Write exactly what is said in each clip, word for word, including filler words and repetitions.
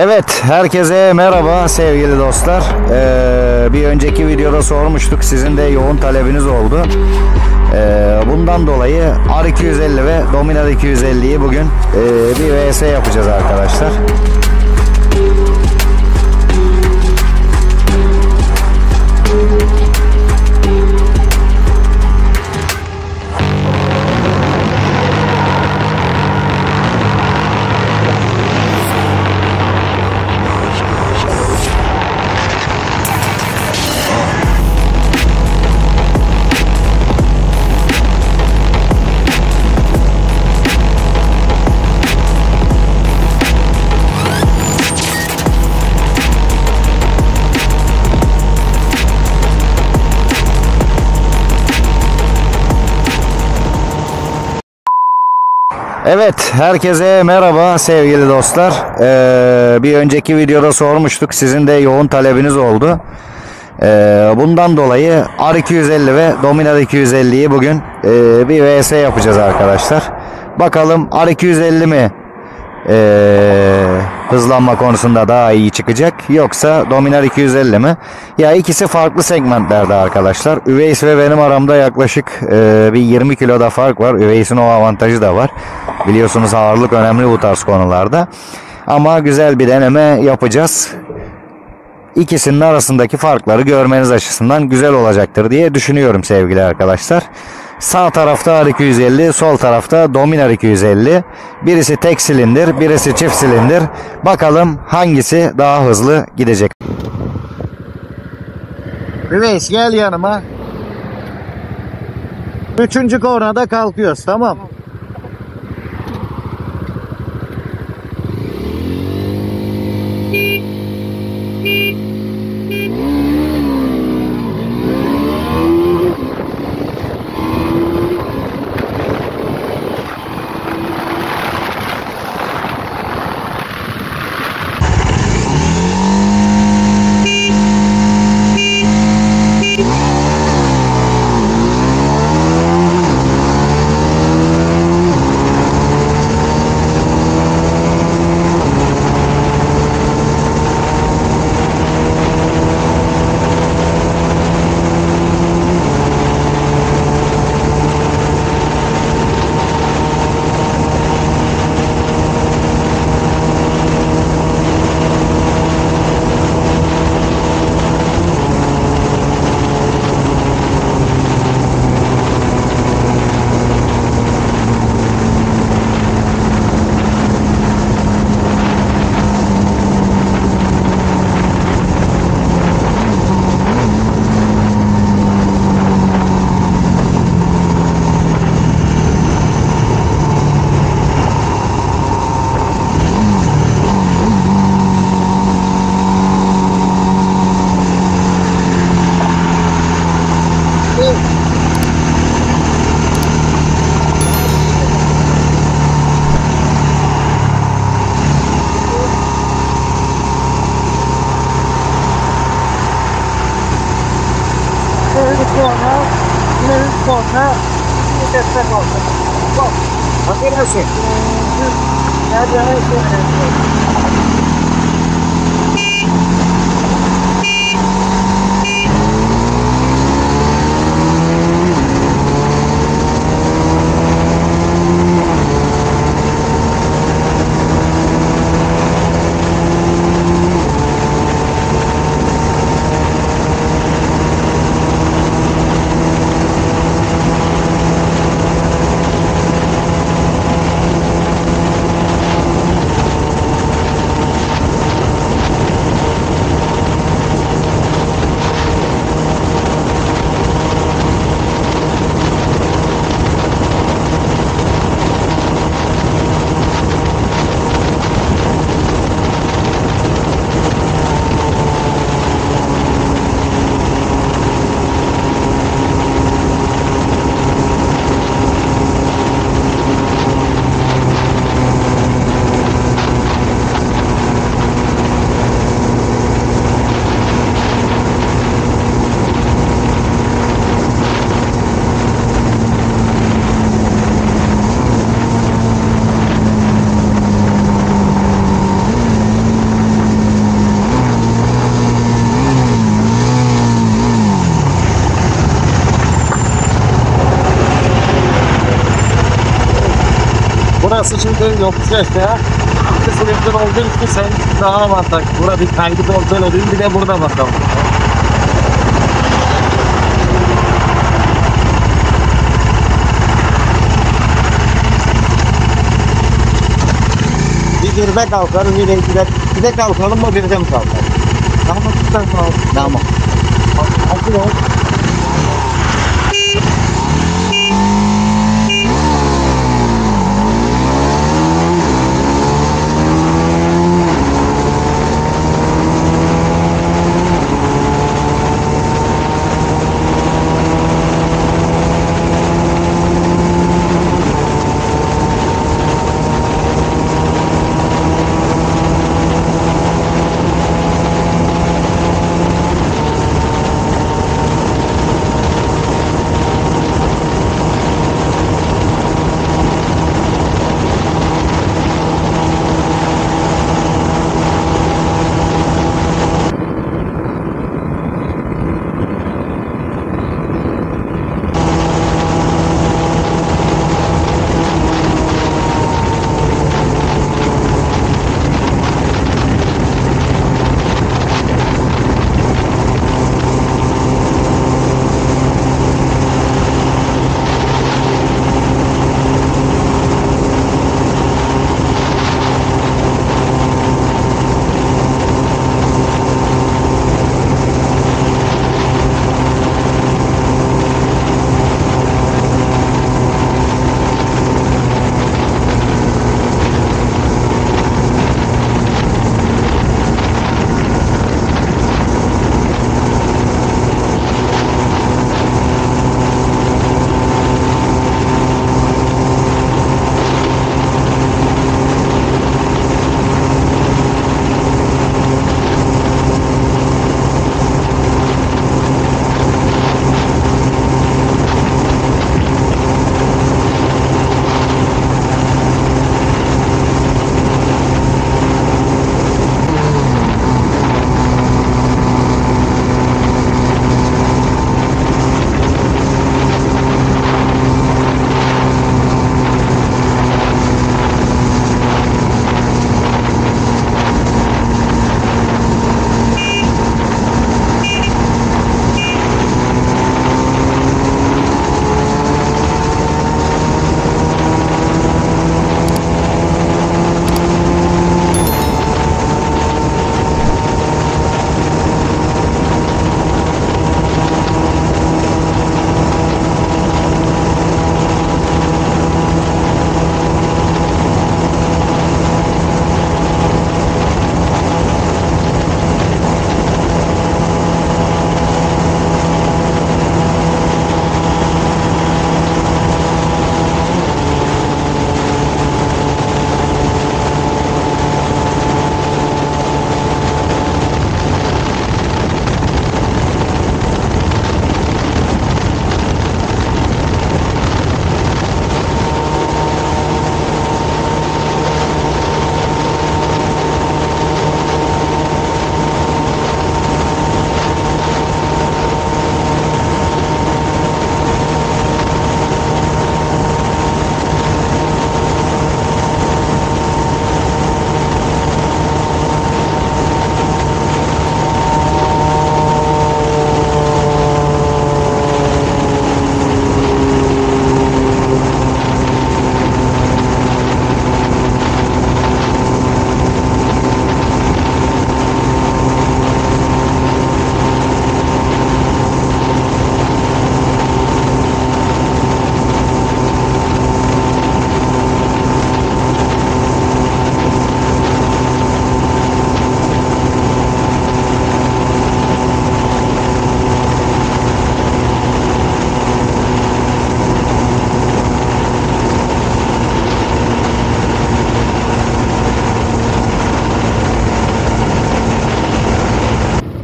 Evet, herkese merhaba sevgili dostlar. Ee, bir önceki videoda sormuştuk, sizin de yoğun talebiniz oldu. Ee, bundan dolayı R iki yüz elli ve Dominar iki yüz elli'yi bugün e, bir V S yapacağız arkadaşlar. Evet, herkese merhaba sevgili dostlar. Ee, bir önceki videoda sormuştuk, sizin de yoğun talebiniz oldu. Ee, bundan dolayı R iki yüz elli ve Dominar iki yüz elli'yi bugün e, bir V S yapacağız arkadaşlar. Bakalım R iki yüz elli mi e, hızlanma konusunda daha iyi çıkacak, yoksa Dominar iki yüz elli mi? Ya ikisi farklı segmentlerde arkadaşlar. Üveys ve benim aramda yaklaşık e, bir yirmi kiloda fark var. Üveys'in o avantajı da var. Biliyorsunuz ağırlık önemli bu tarz konularda. Ama güzel bir deneme yapacağız. İkisinin arasındaki farkları görmeniz açısından güzel olacaktır diye düşünüyorum sevgili arkadaşlar. Sağ tarafta R iki yüz elli, sol tarafta Dominar iki yüz elli. Birisi tek silindir, birisi çift silindir. Bakalım hangisi daha hızlı gidecek. Üveys, gel yanıma. Üçüncü kornada kalkıyoruz, tamam. Arkadaşlar, Burası şimdi yokuş aşağı. Kesinlikle olduğu için daha avantajlı. Burada bir kaydı kontrol edeyim, bir de burada bakalım. Bir birde kalkarız, bir de ikide. Bir de kalkalım mı, birde mi kalkalım? Tamam, tutan kalkalım. Tamam. Akıl ol.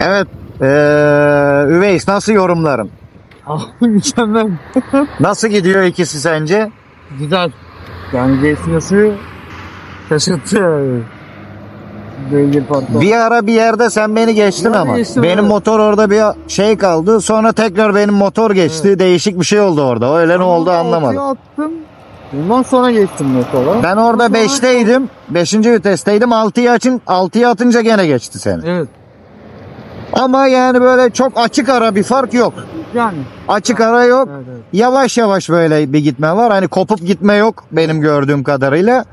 Evet, ee, Üveys nasıl yorumlarım? Mükemmel. Nasıl gidiyor ikisi sence? Güzel. Yani geçmesi şaşırtıyor. Bir ara bir yerde sen beni geçtin yani ama geçtim, benim evet. Motor orada bir şey kaldı. Sonra tekrar benim motor geçti. Evet. Değişik bir şey oldu orada. Öyle ne oldu anlamadım. Ortaya attım. Bundan sonra geçtim motora. Ben orada beşteydim. beşinci vitesteydim. altıya açın. altıya atınca gene geçti seni. Evet. Ama yani böyle çok açık ara bir fark yok. Yani. Açık yani, ara yok. Evet, evet. Yavaş yavaş böyle bir gitme var. Hani kopup gitme yok benim gördüğüm kadarıyla.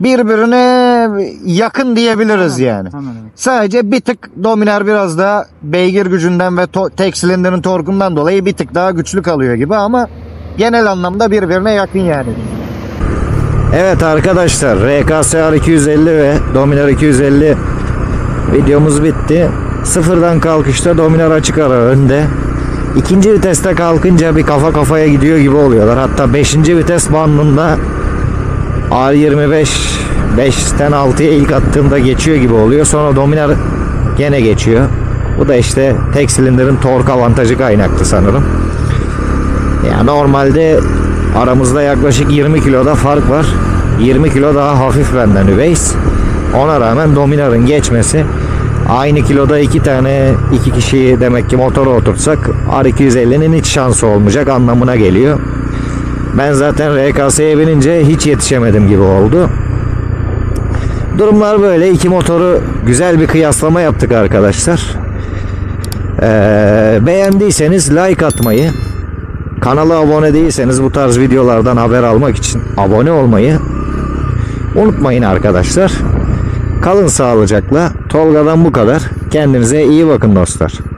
Birbirine yakın diyebiliriz hemen, yani. Hemen, hemen. Sadece bir tık Dominar biraz daha beygir gücünden ve tek silindirin torkundan dolayı bir tık daha güçlü kalıyor gibi ama genel anlamda birbirine yakın yani. Evet arkadaşlar, R K S R iki yüz elli ve Dominar iki yüz elli videomuz bitti. Sıfırdan kalkışta Dominar açık ara önde. İkinci viteste kalkınca bir kafa kafaya gidiyor gibi oluyorlar. Hatta beşinci vites bandında R yirmi beş beşten altıya ilk attığımda geçiyor gibi oluyor. Sonra Dominar gene geçiyor. Bu da işte tek silindirin tork avantajı kaynaklı sanırım. Yani normalde aramızda yaklaşık yirmi kiloda fark var. yirmi kilo daha hafif benden Üveys. Ona rağmen Dominar'ın geçmesi, aynı kiloda iki tane iki kişiyi demek ki motora oturtsak R iki yüz ellinin hiç şansı olmayacak anlamına geliyor. Ben zaten R K S'ye binince hiç yetişemedim gibi oldu. Durumlar böyle. İki motoru güzel bir kıyaslama yaptık arkadaşlar. Ee, beğendiyseniz like atmayı, kanala abone değilseniz bu tarz videolardan haber almak için abone olmayı unutmayın arkadaşlar. Kalın sağlıcakla. Tolga'dan bu kadar. Kendinize iyi bakın dostlar.